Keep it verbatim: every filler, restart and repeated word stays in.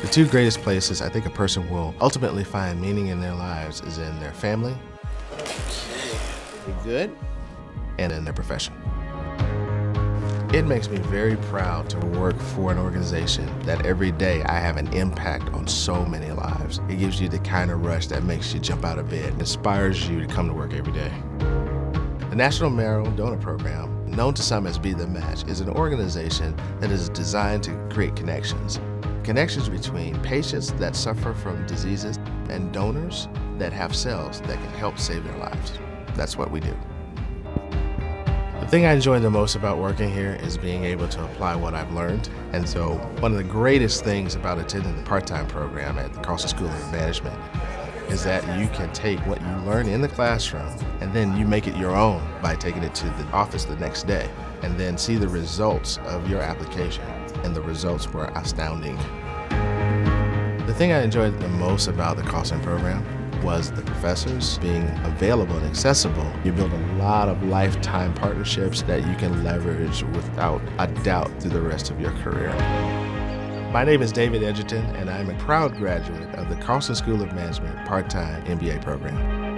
The two greatest places I think a person will ultimately find meaning in their lives is in their family. Okay. You good? And in their profession. It makes me very proud to work for an organization that every day I have an impact on so many lives. It gives you the kind of rush that makes you jump out of bed, inspires you to come to work every day. The National Marrow Donor Program, known to some as Be The Match, is an organization that is designed to create connections. Connections between patients that suffer from diseases and donors that have cells that can help save their lives. That's what we do. The thing I enjoy the most about working here is being able to apply what I've learned. And so one of the greatest things about attending the part-time program at the Carlson School of Management is that you can take what you learn in the classroom and then you make it your own by taking it to the office the next day and then see the results of your application. And the results were astounding. The thing I enjoyed the most about the Carlson program was the professors being available and accessible. You build a lot of lifetime partnerships that you can leverage without a doubt through the rest of your career. My name is David Edgerton, and I'm a proud graduate of the Carlson School of Management part-time M B A program.